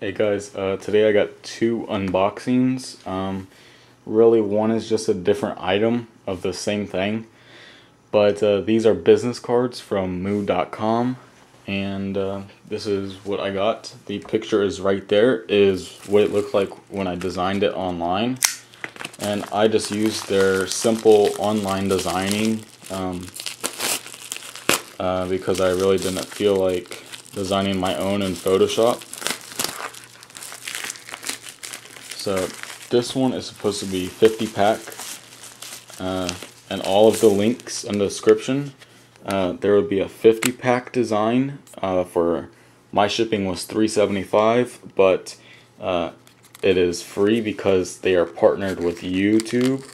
Hey guys, today I got two unboxings. Really, one is just a different item of the same thing, but these are business cards from Moo.com, and this is what I got. The picture is right there, is what it looked like when I designed it online, and I just used their simple online designing because I really didn't feel like designing my own in Photoshop. So this one is supposed to be 50 pack, and all of the links in the description. There would be a 50 pack design for my shipping was $3.75, but it is free because they are partnered with YouTube,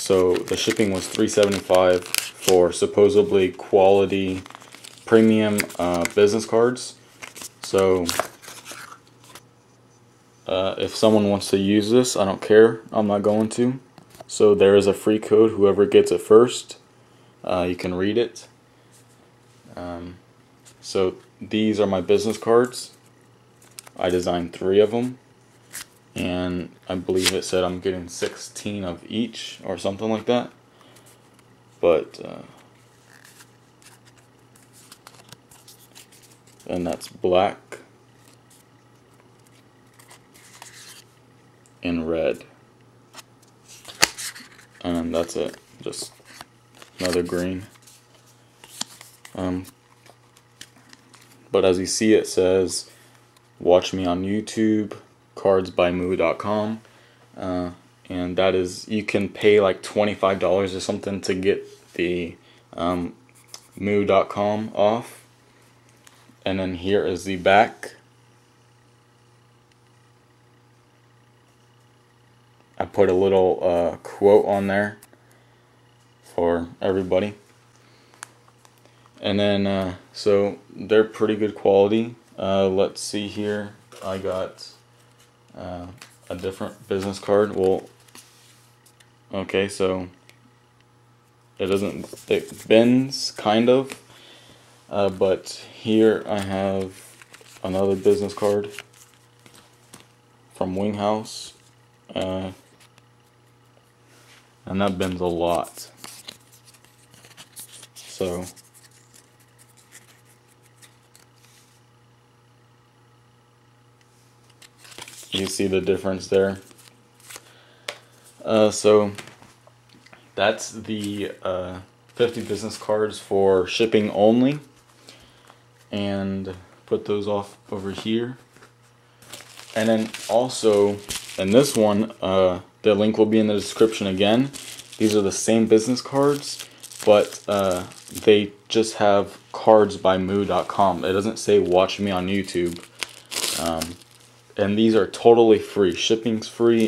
so the shipping was $3.75 for supposedly quality premium business cards. So if someone wants to use this, I don't care. I'm not going to. So there is a free code. Whoever gets it first, you can read it. So these are my business cards. I designed 3 of them, and I believe it said I'm getting 16 of each or something like that. But and that's black and red, and that's it, just another green. But as you see, it says watch me on YouTube, cards by Moo.com, and that is, you can pay like $25 or something to get the Moo.com off. And then here is the back. I put a little quote on there for everybody. And then so they're pretty good quality. Let's see here. I got a different business card. Well, okay, so it bends kind of, but here I have another business card from Winghouse, and that bends a lot. So you see the difference there. So that's the 50 business cards for shipping only, and put those off over here. And then also in this one, the link will be in the description again. These are the same business cards, but they just have cards by Moo.com. It doesn't say watch me on YouTube. And these are totally free. Shipping's free.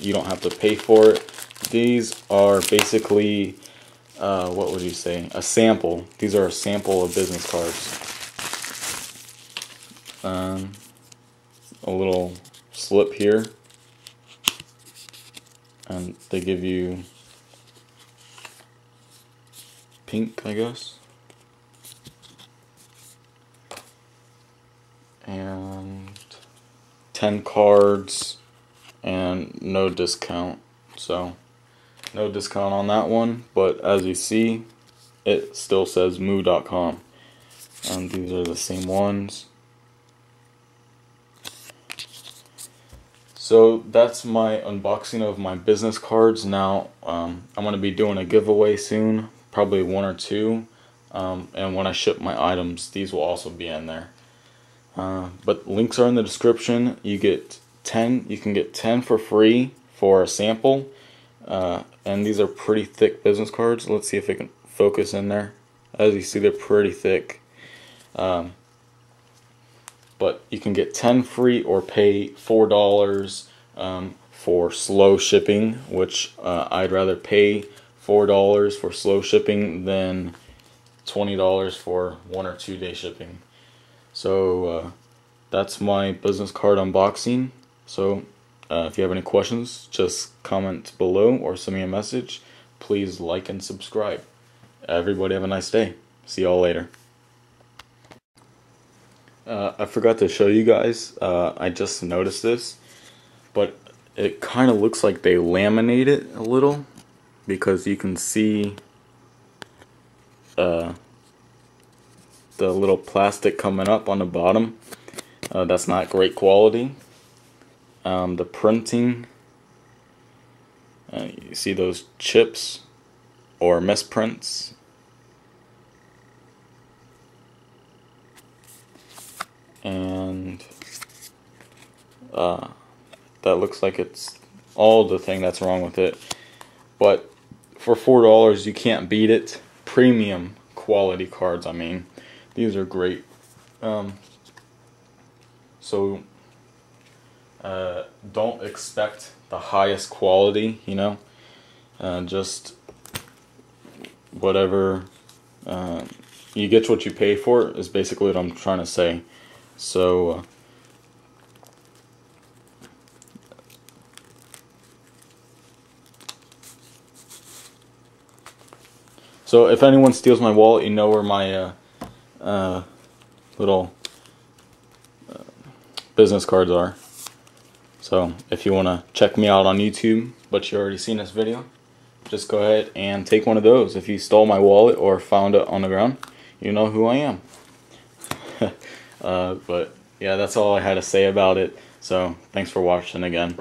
You don't have to pay for it. These are basically, what would you say, a sample. These are a sample of business cards. A little slip here, and they give you pink, I guess. And 10 cards and no discount, so no discount on that one, but as you see, it still says Moo.com, and these are the same ones. So that's my unboxing of my business cards. Now I'm going to be doing a giveaway soon, probably 1 or 2, and when I ship my items, these will also be in there. But links are in the description. You can get 10 for free for a sample, and these are pretty thick business cards. Let's see if it can focus in there. As you see, they're pretty thick, but you can get 10 free or pay $4 for slow shipping, which I'd rather pay $4 for slow shipping than $20 for 1 or 2 day shipping. So that's my business card unboxing. So if you have any questions, just comment below or send me a message. Please like and subscribe. Everybody have a nice day. See y'all later. I forgot to show you guys, I just noticed this, but it kind of looks like they laminate it a little, because you can see the little plastic coming up on the bottom. That's not great quality. The printing, you see those chips or misprints. And that looks like it's all the thing that's wrong with it. But for $4, you can't beat it. Premium quality cards, I mean. These are great. So don't expect the highest quality, you know. Just whatever, you get what you pay for is basically what I'm trying to say. So so if anyone steals my wallet, you know where my little business cards are. So if you want to check me out on YouTube, but you already seen this video, just go ahead and take one of those. If you stole my wallet or found it on the ground, you know who I am. But yeah, that's all I had to say about it. So thanks for watching again.